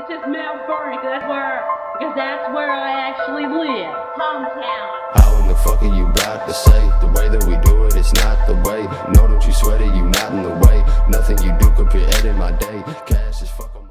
It's just Mount Vernon, because that's where I actually live. Hometown. How in the fuck are you about to say? The way that we do it, it's not the way. No, don't you sweat it, you not in the way. Nothing you do could be adding my day.